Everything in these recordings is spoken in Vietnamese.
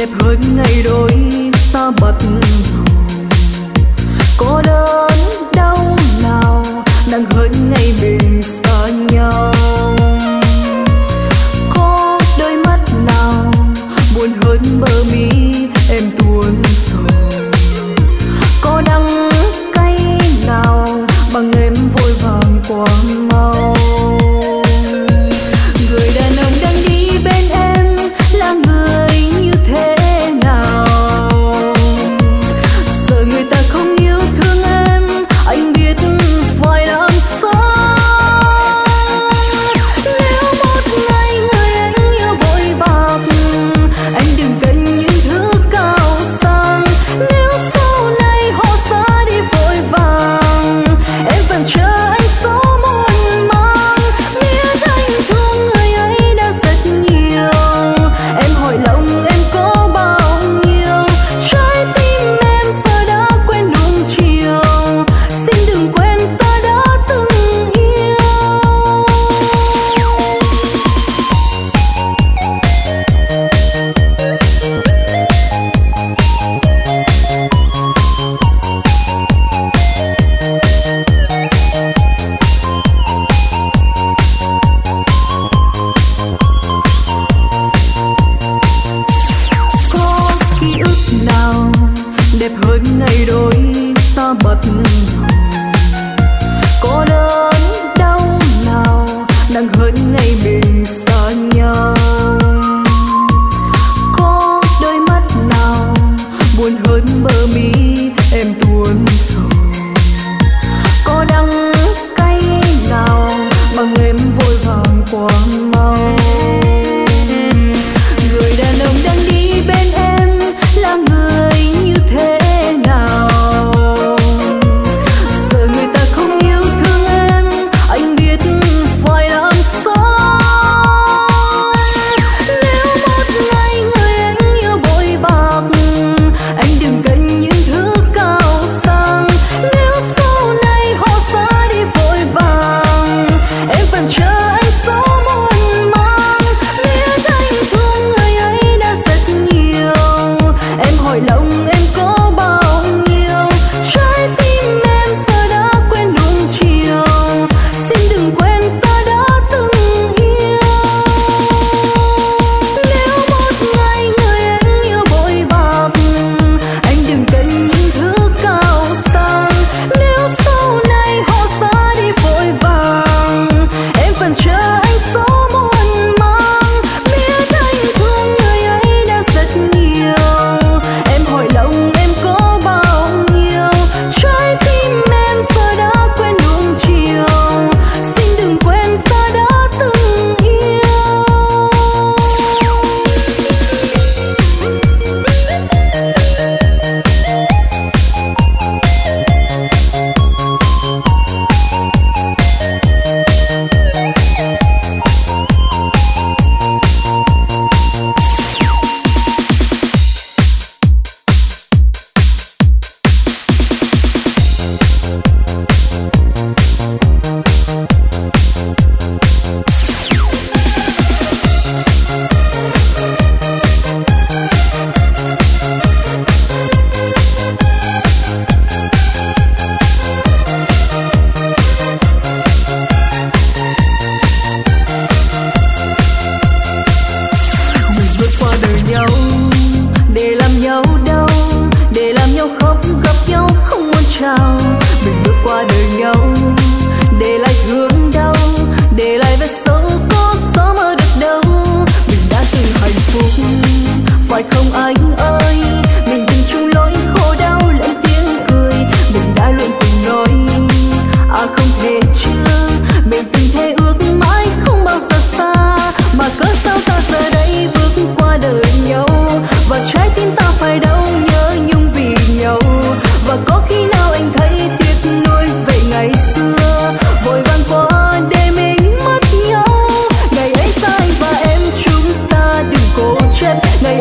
đẹp hơn ngày đôi ta bật hồn. Cô đơn đau nào nặng hơn ngày mình xa nhau. Có đôi mắt nào buồn hơn bờ mi em tuôn sầu. Có đắng cay nào bằng em vội vàng quang mau. Người đàn ông đang đi bên em là người như thế nào? Giờ người ta không yêu thương em, anh biết phải làm sao. Nếu một ngày người anh yêu bội bạc, anh đừng cần những thứ cao sang. Nếu sau này họ xa đi vội vàng, em vẫn chờ anh số muôn mang. Biết anh thương người ấy đã rất nhiều, em hỏi lòng em có bao nhiêu. Trái tim em giờ đã quên nung chiều, xin đừng quên ta đã từng yêu. Có ký ức nào đẹp hơn ngày đôi ta bật hồn. Cô đơn đau nào nặng hơn ngày mình xa nhau. Có đôi mắt nào buồn hơn bờ mi em tuôn sầu. Có đắng cay nào bằng em vội vàng quang mau. Người đàn ông đang đi bên em là người như thế nào? Giờ người ta không yêu thương em, anh biết phải làm sao. Nếu một ngày người anh yêu bội bạc, anh đừng cần những thứ cao sang. Nếu sau này họ xa đi vội vàng, em vẫn chờ anh số muôn mang. Biết anh thương người ấy đã rất nhiều, em hỏi lòng em có bao nhiêu. Trái tim em giờ đã quên nung chiều, xin đừng quên ta đã từng yêu. Nếu một ngày người anh yêu bội bạc, anh đừng cần những thứ cao sang. Nếu sau này họ xa đi vội vàng, em vẫn chờ anh số muôn mang. Biết anh thương người ấy đã rất nhiều, em hỏi lòng em có bao nhiêu. Trái tim em giờ đã quên nung chiều, xin đừng quên ta đã từng ngày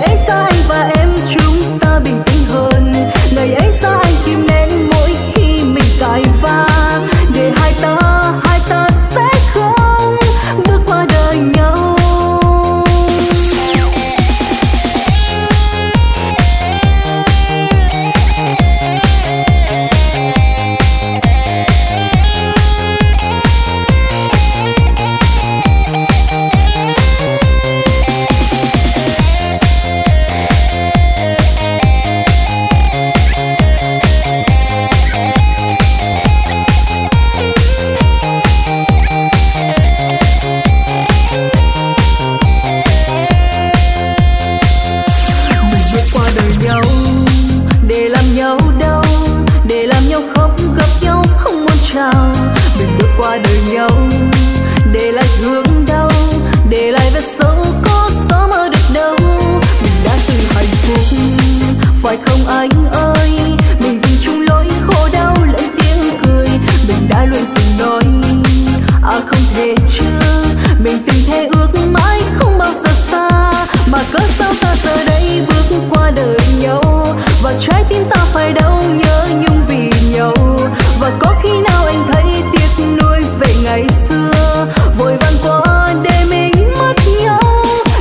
ấy xa anh và em. đời nhau, để lại thương đau, để lại vết sâu có sớm mơ được đâu. Mình đã từng hạnh phúc phải không anh ơi? Mình từng chung lối khổ đau lẫn tiếng cười. Mình đã luôn từng nói à không thể chưa, mình từng thề ước mãi không bao giờ xa. Mà cớ sao ta giờ đây bước qua đời nhau, và trái tim ta phải đau nhớ nhung vì nhau. Và có khi nào anh thấy tiếc nuối về ngày xưa, vội vàng quá để mình mất nhau.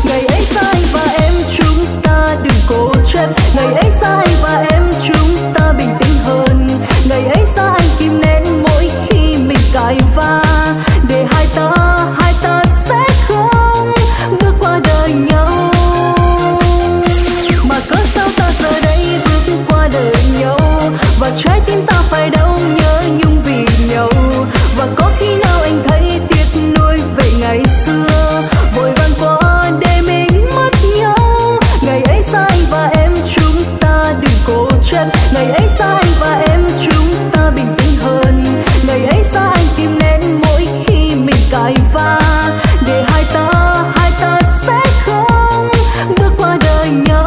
Ngày ấy xa anh và em chúng ta đừng cố chấp, ngày ấy xa anh và em chúng ta bình tĩnh hơn. Ngày ấy xa anh kìm nén mỗi khi mình cãi vã, để hai ta sẽ không bước qua đời nhau. Mà cớ sao ta giờ đây bước qua đời nhau, và trái tim ta phải đau nhớ nhung vì nhau. Và có khi nào anh thấy tiếc nuối về ngày xưa, vội vàng quá để mình mất nhau. Ngày ấy xa anh và em chúng ta đừng cố chấp, ngày ấy xa anh và em chúng ta bình tĩnh hơn. Ngày ấy xa anh kìm nén mỗi khi mình cãi vã, để hai ta sẽ không bước qua đời nhau.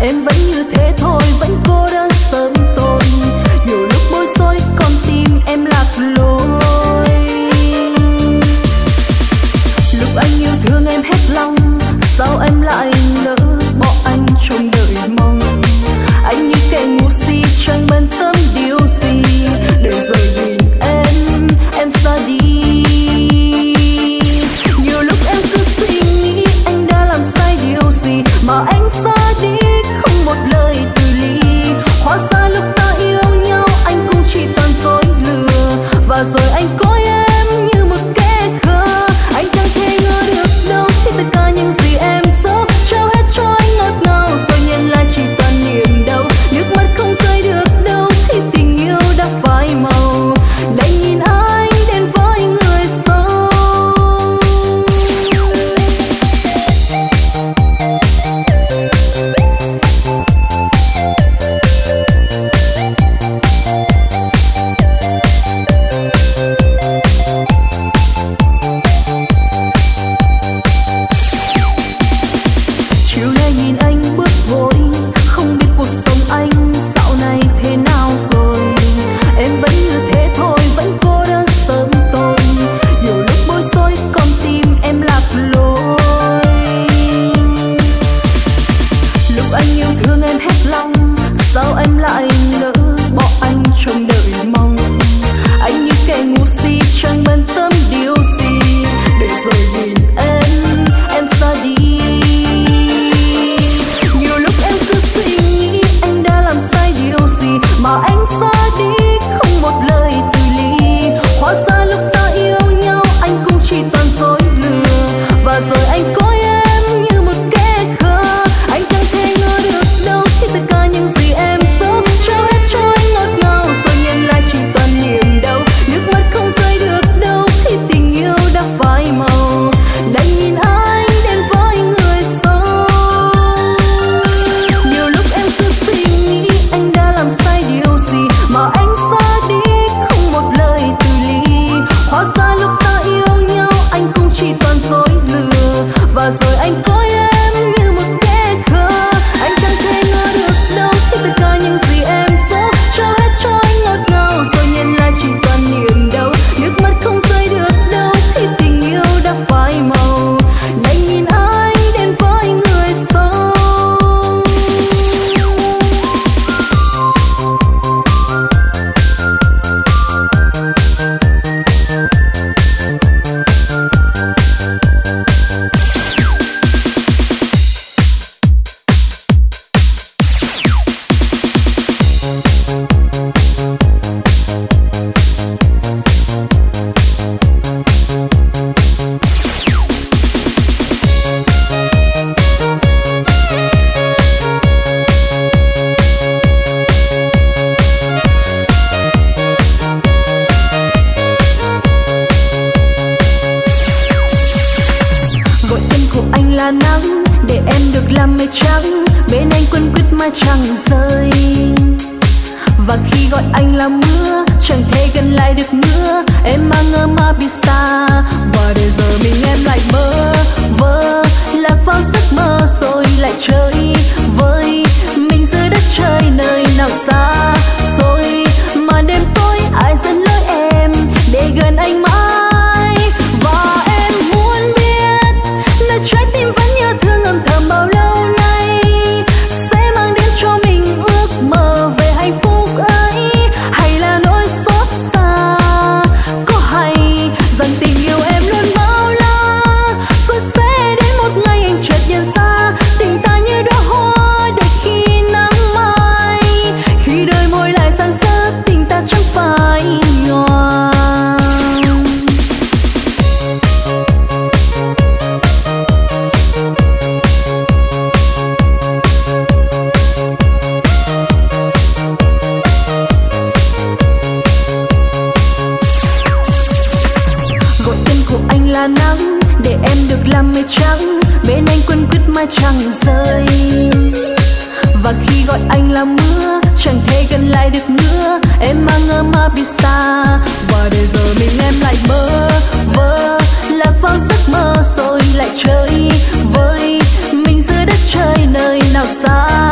em vẫn như thế thôi, vẫn cô đơn sớm tôi. Nhiều lúc bối rối con tim em lạc lối. Lúc anh yêu thương em hết lòng, sao em lại nỡ bỏ anh trong đời mong. Anh như kẻ ngu si chẳng bận tâm điều gì, để rồi nhìn em ra đi. Mà anh xa đi không một lời từ ly. Hóa ra lúc ta yêu nhau anh cũng chỉ toàn dối lừa, và rồi anh coi em như một kẻ khờ. Anh chẳng thể ngờ được đâu khi tất cả những gì em giấu trao hết cho anh ngọt ngào, rồi nhận lại chỉ toàn niềm đau. Nước mắt không rơi được đâu khi tình yêu đã phai màu. Đành nhìn anh đến với người xấu. Chơi với mình giữa đất trời nơi nào xa.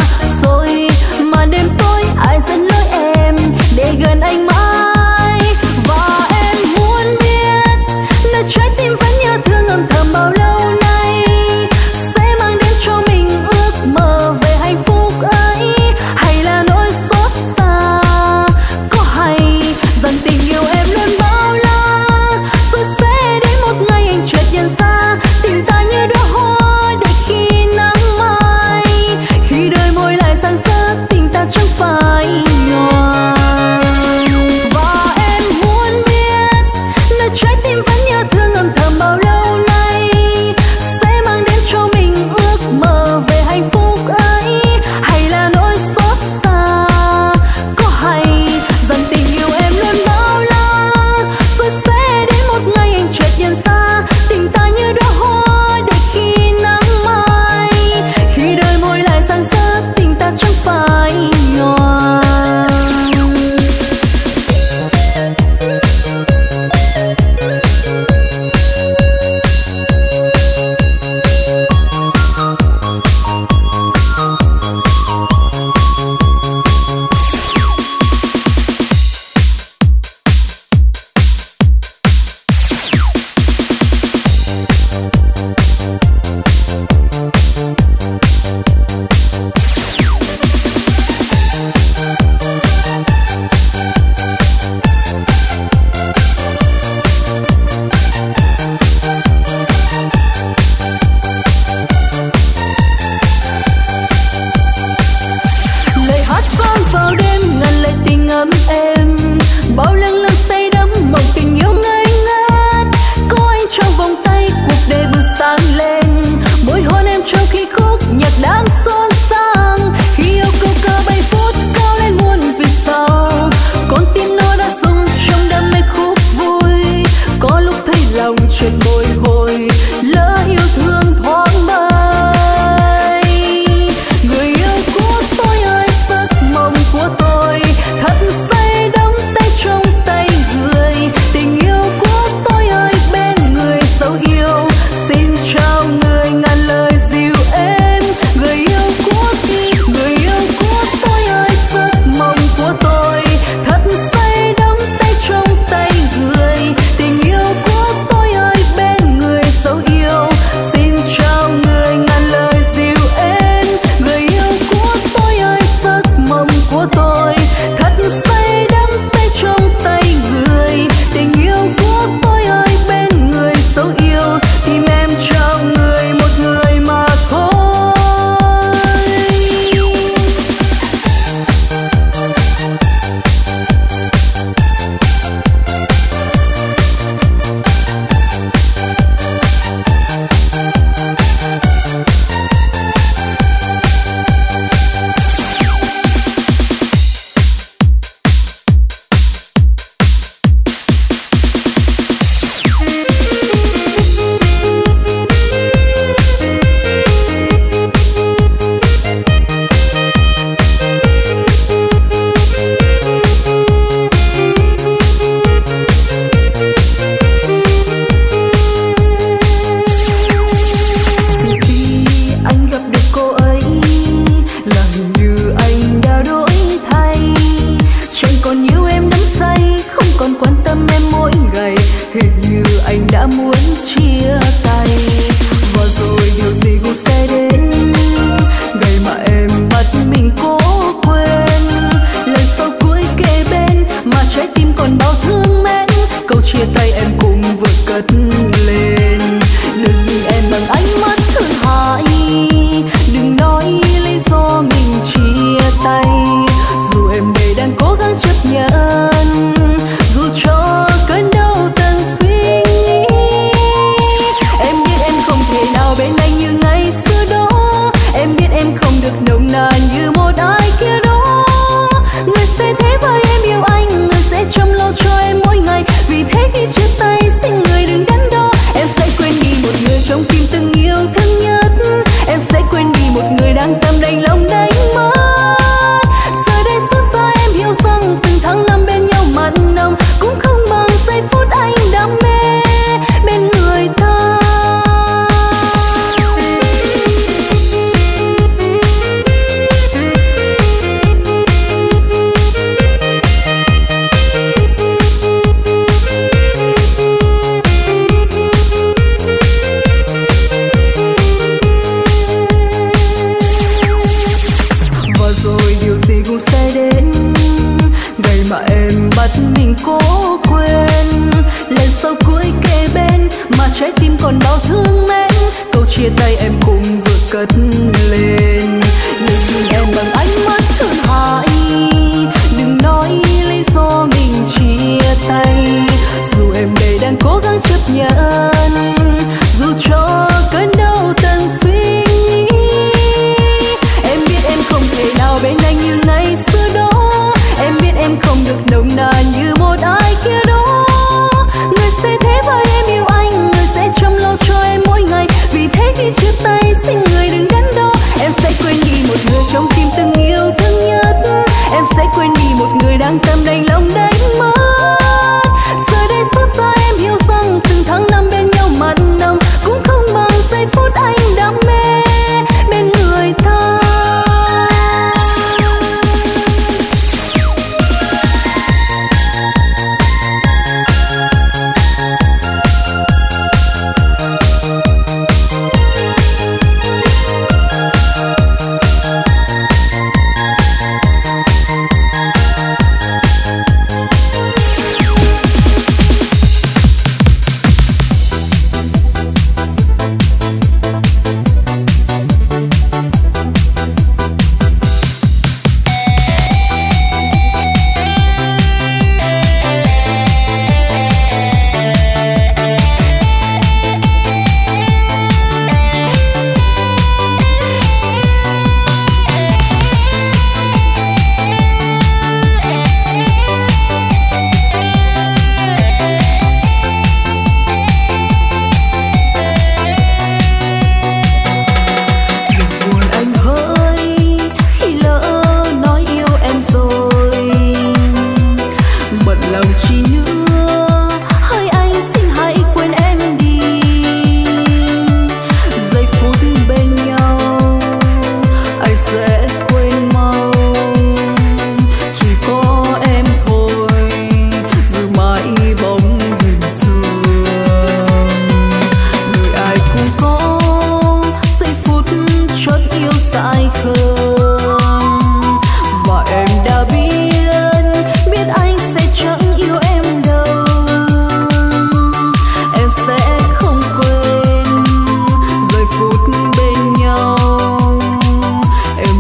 Em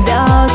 đã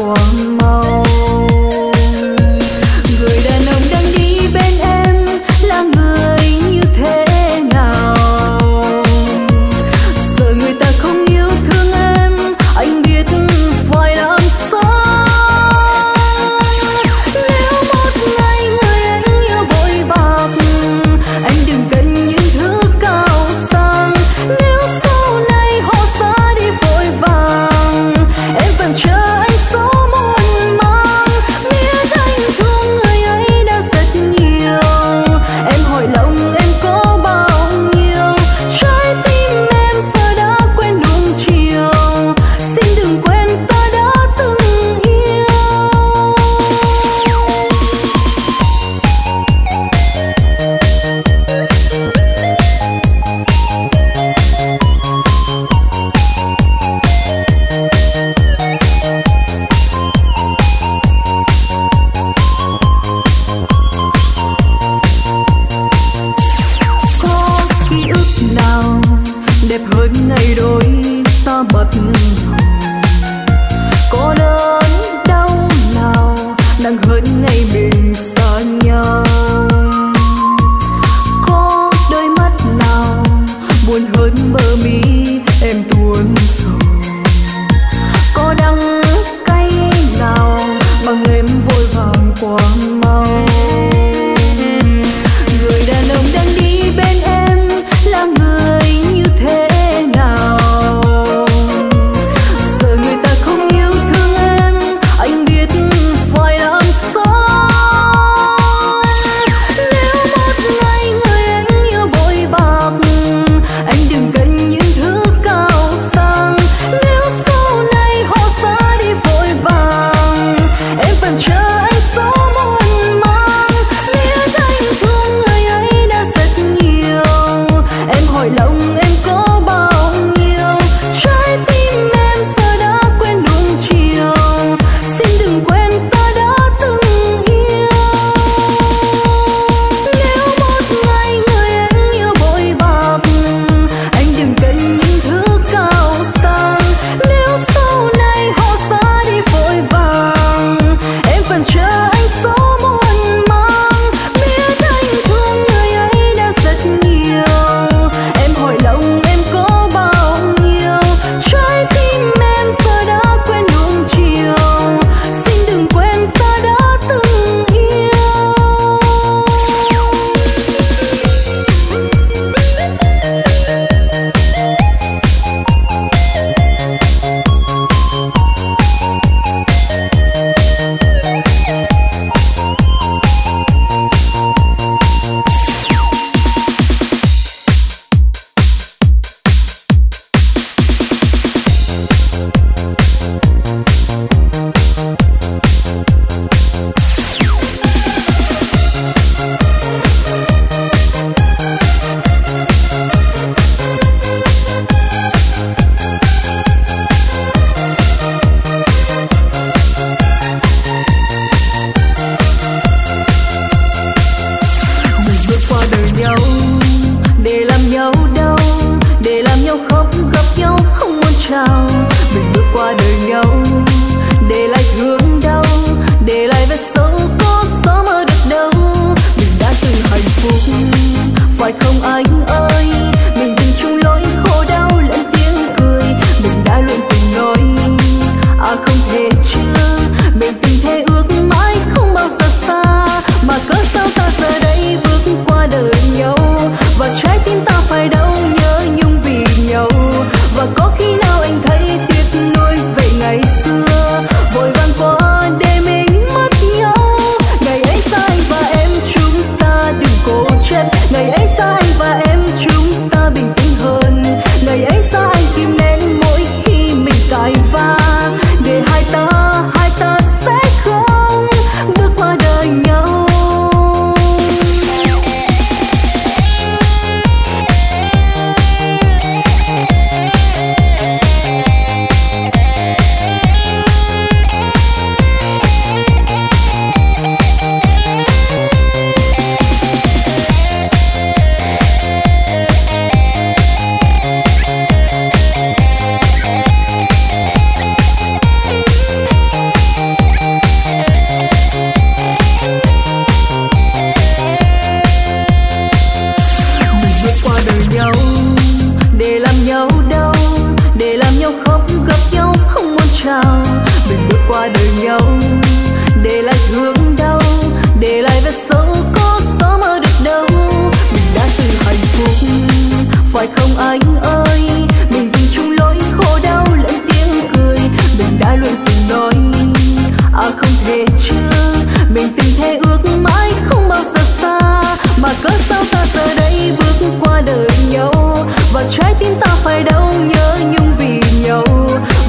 quang mau. Người đàn ông đang đi bên em là người như thế nào? Giờ người ta không yêu thương em, anh biết phải làm sao. Nếu một ngày người anh yêu bội bạc, anh đừng cần những thứ cao sang. Nếu sau này họ xa đi vội vàng, em vẫn chờ anh số muôn mang. Biết anh thương người ấy đã rất nhiều, em hỏi lòng em có bao nhiêu. Trái tim em giờ đã quên nuông chiều, xin đừng quên ta đã từng yêu. Có ký ức nào đẹp hơn ngày đôi ta bật hồng? Có đớn đau nào nặng hơn ngày mình xa nhau? Có đôi mắt nào buồn hơn bờ mi em tuôn sầu? Có đắng cay nào bằng em vội vàng quang mau? Người đàn ông đang đi bên em là người như thế nào? Giờ người ta không yêu thương em, anh biết phải làm sao. Nếu một ngày người anh yêu bội bạc, anh đừng cần những thứ cao sang. Nếu sau này họ xa đi vội vàng, em vẫn chờ anh số muôn mang. Biết anh thương người ấy đã rất nhiều, em hỏi lòng em có bao nhiêu. Trái tim em giờ đã quên nuông chiều, xin đừng quên ta đã từng yêu. Nếu một ngày người anh yêu bội bạc, anh đừng cần những thứ cao sang. Nếu sau này họ xa đi vội vàng, em vẫn chờ anh số muôn mang. Biết anh thương người ấy đã rất nhiều, em hỏi lòng em có bao nhiêu. Trái tim em giờ đã quên nuông chiều, xin đừng quên ta đã từng hai nhau để lại thương đau, để lại vết sâu có sớm ở được đâu. Mình đã từng hạnh phúc phải không anh ơi, mình từng chung lối khổ đau lẫn tiếng cười. Mình đã luôn từng nói à không thể chưa, mình từng thề ước mãi không bao giờ xa. Mà cớ sao ta giờ đây bước qua đời nhau, và trái tim ta phải đau nhớ nhung vì nhau.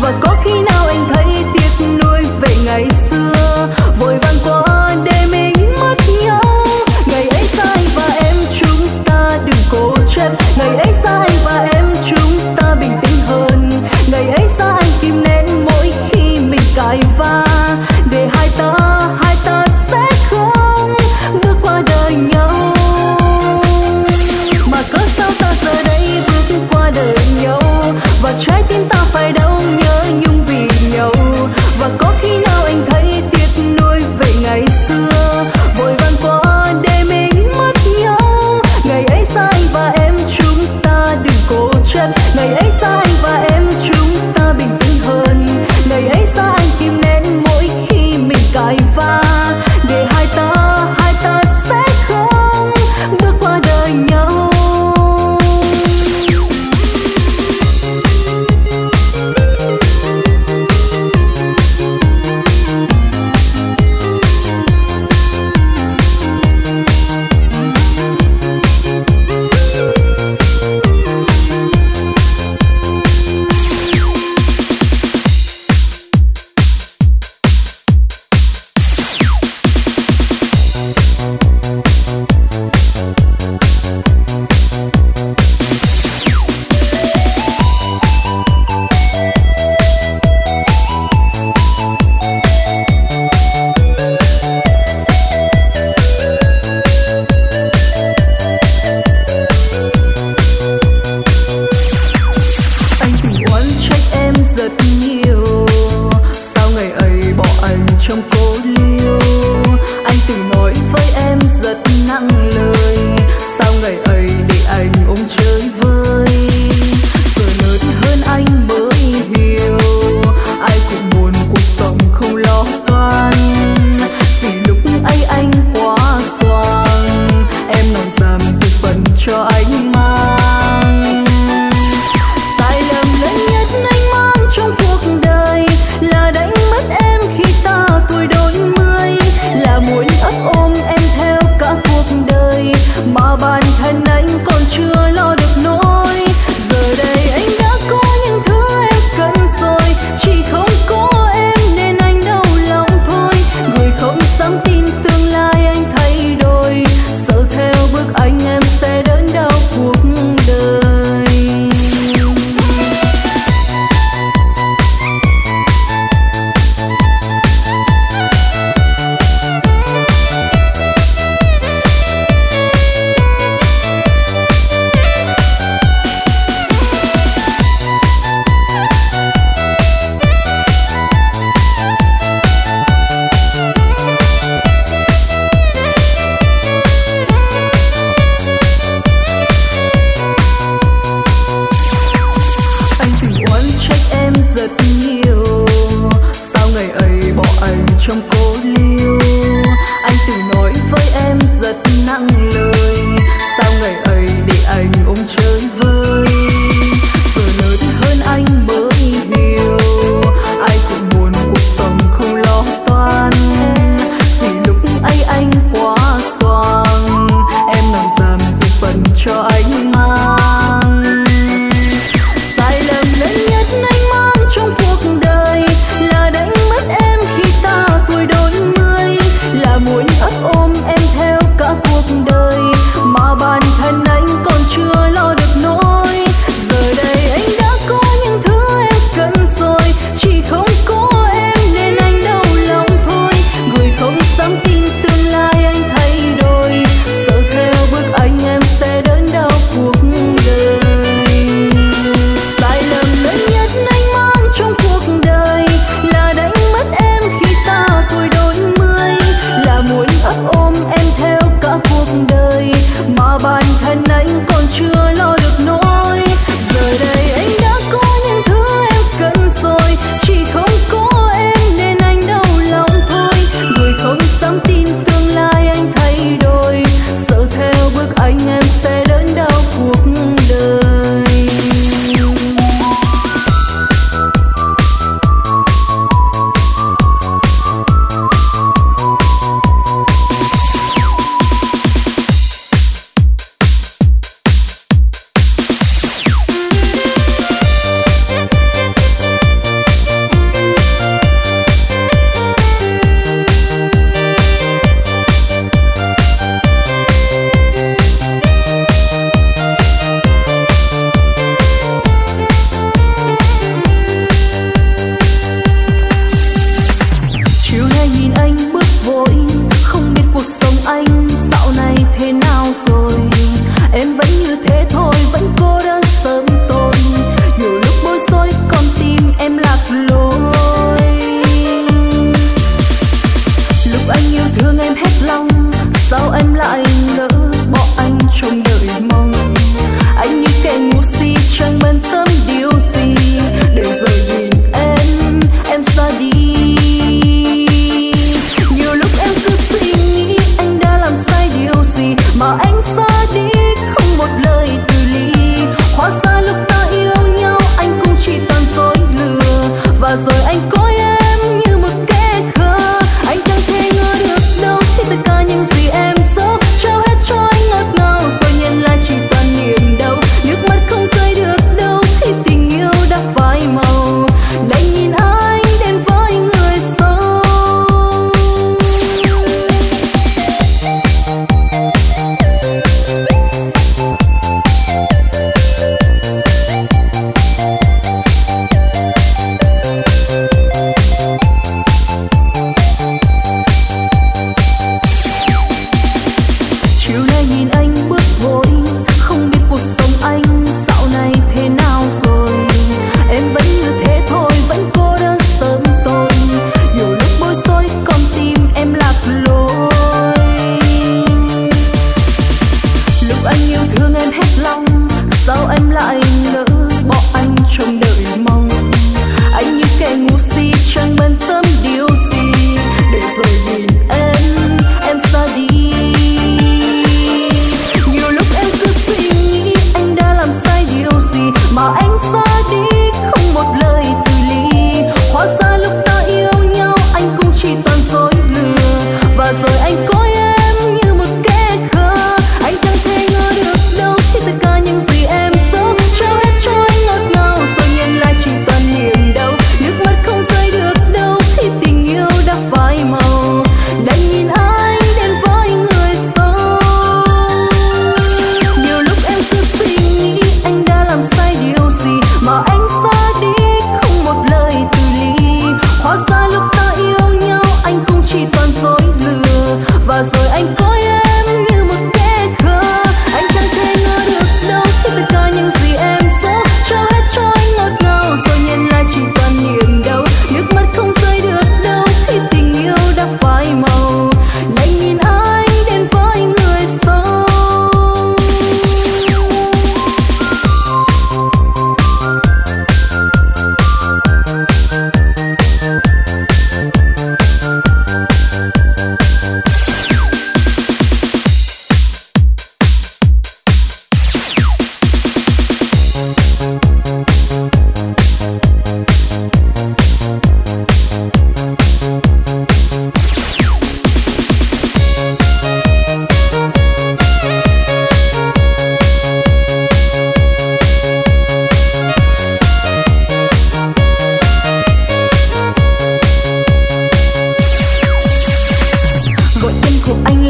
Và có khi nào anh thấy tiếc nuối về ngày xưa, vội vàng quá để mình mất nhau. Ngày ấy xa anh và em chúng ta đừng cố chấp, ngày ấy xa anh và em chúng ta bình tĩnh hơn. Ngày ấy xa anh kìm nén mỗi khi mình cãi vã, để hai ta sẽ không bước qua đời nhau. Mà cớ sao ta giờ đây bước qua đời nhau, và trái tim ta phải đau nhớ nhung vì nhau. Và có khi nào anh thấy tiếc nuối về ngày xưa, vội vàng quá để mình mất nhau. Ngày ấy xa anh và em chúng ta đừng cố chấp, ngày ấy xa anh và em chúng ta bình tĩnh hơn. Ngày ấy xa anh kìm nén mỗi khi mình cãi vã, để hai ta sẽ không bước qua đời nhau. Muốn ấp ôm em theo cả cuộc đời,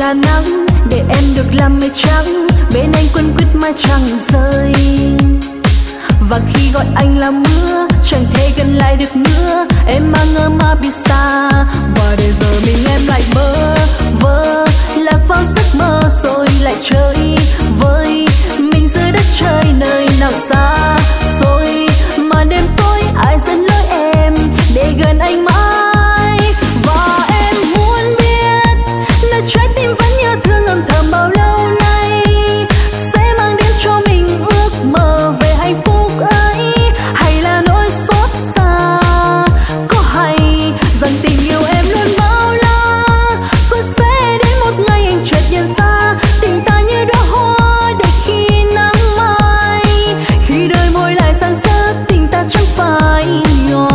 là nắng để em được làm mây trắng, bên anh quên quyết mai chẳng rơi. Và khi gọi anh là mưa, chẳng thể gần lại được nữa, em mang ngỡ mà bị xa. Và để giờ mình em lại mơ vơ, lạc vào giấc mơ rồi lại chơi vơi. Mình dưới đất trời nơi nào xa rồi, mà đêm tối ai dẫn lối em để gần anh mãi. Và em muốn biết nơi trái tim vẫn nhớ thương âm thầm bao lâu nay, sẽ mang đến cho mình ước mơ về hạnh phúc ấy, hay là nỗi xót xa. Có hay rằng tình yêu em luôn bao la, rồi sẽ đến một ngày anh chợt nhận ra tình ta như đóa hoa đẹp khi nắng mai. Khi đời môi lại sang sớt, tình ta chẳng phải nhỏ.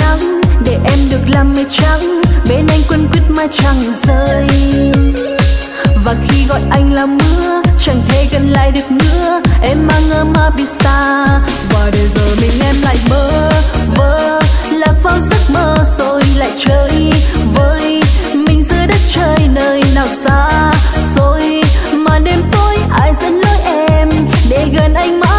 Nắng để em được làm mây trắng, bên anh quên quyết mai chẳng rơi. Và khi gọi anh là mưa, chẳng thể gần lại được nữa, em mang ngỡ mà bị xa. Và để giờ mình em lại mơ vơ, lạc vào giấc mơ rồi lại chơi vơi. Mình giữa đất trời nơi nào xa rồi, mà đêm tối ai dẫn lối em để gần anh mãi.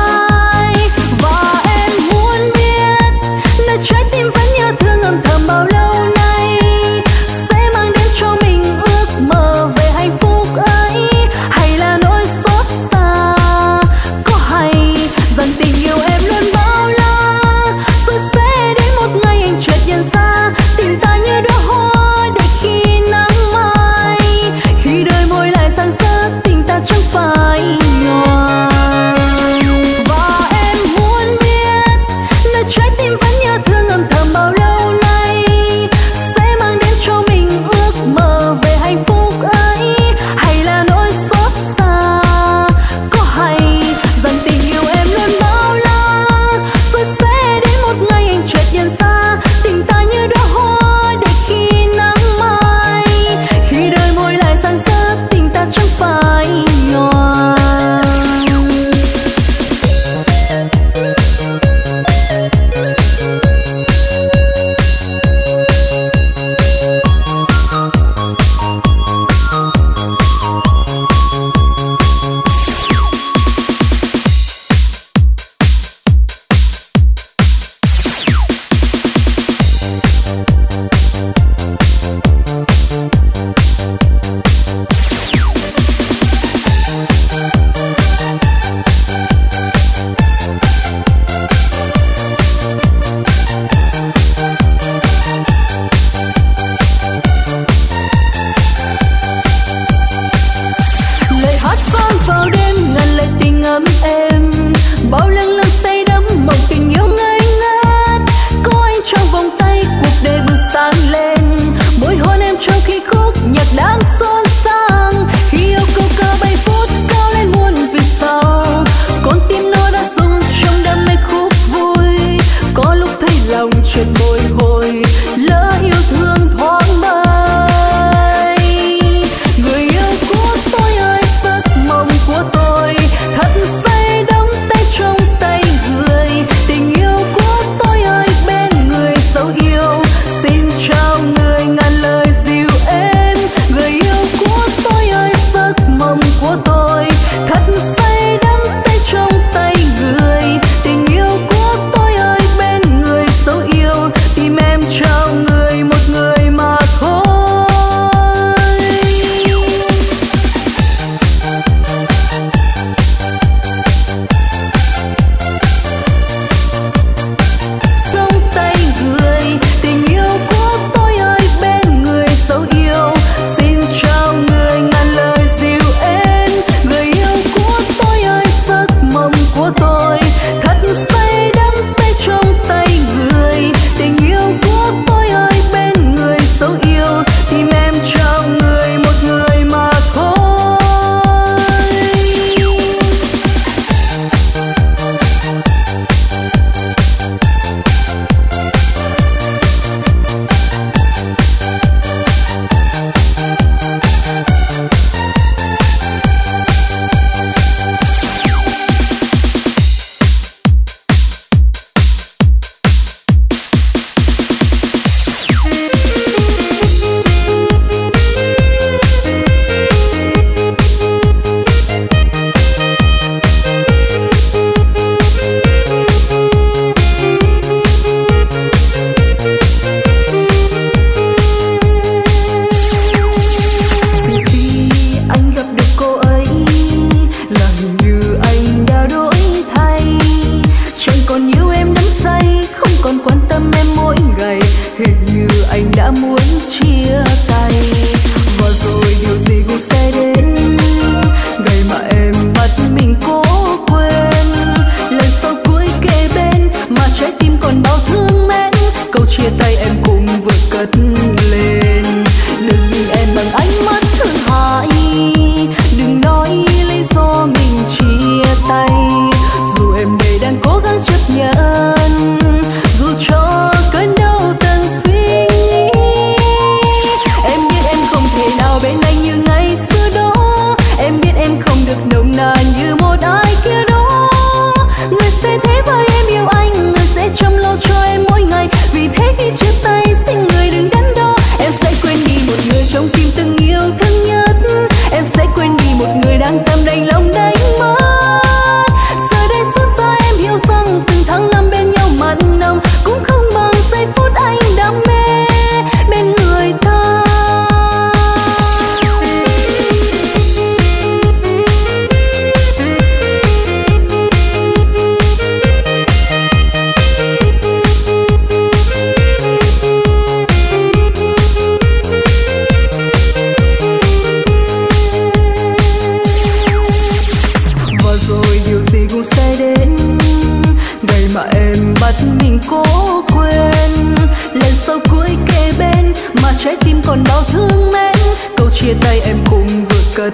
mà trái tim còn đau thương mến. Câu chia tay em cũng vừa cất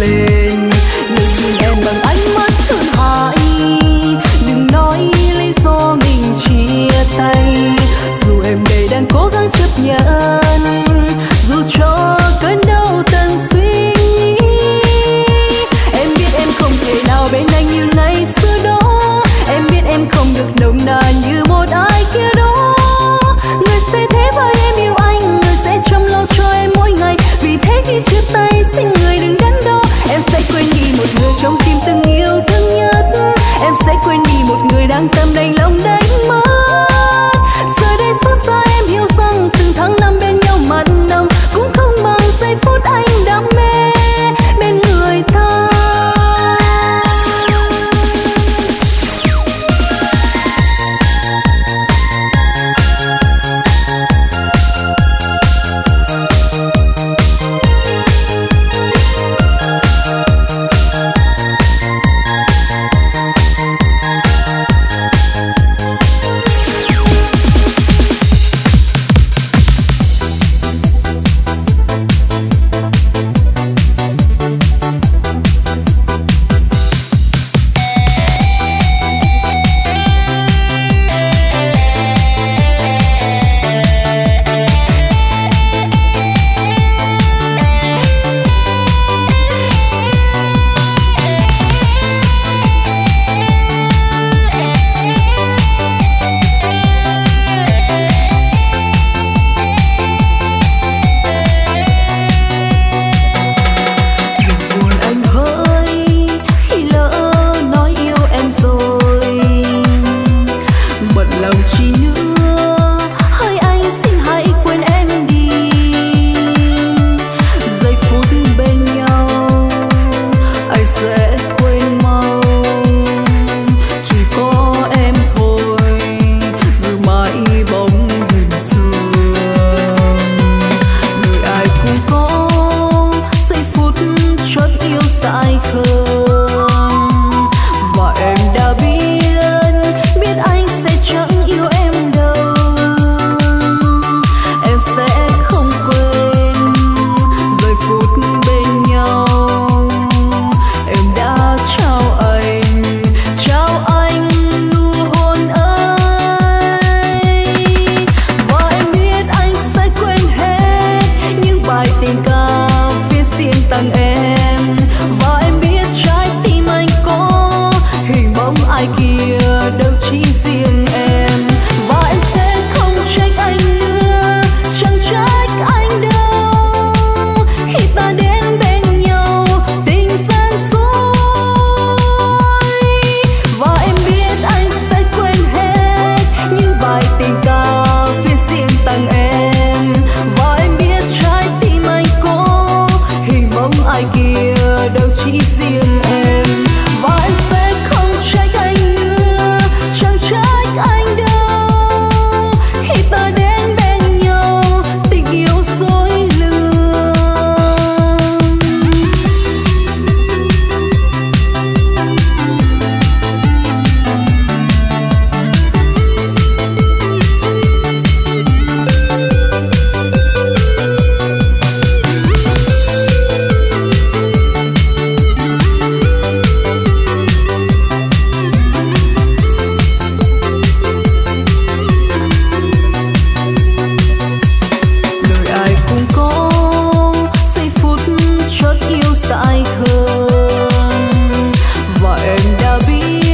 lên, đừng nhìn em bằng ánh mắt thương hại, đừng nói lý do mình chia tay. Dù em đây đang cố gắng chấp nhận, dù cho cơn đau tận suy nghĩ. Em biết em không thể nào bên anh như ngày xưa đó, em biết em không được nồng nàn như một ai kia đó. Khi chia tay xin người đừng đắn đo, em sẽ quên đi một người trong tim từng yêu thương nhất, em sẽ quên đi một người đang tâm đành lòng đánh mất. Giờ đây xót xa em hiểu rằng từng tháng năm bên nhau mặn nồng cũng không bằng giây phút anh đam mê bên người ta. Sai hơn và em đã biết.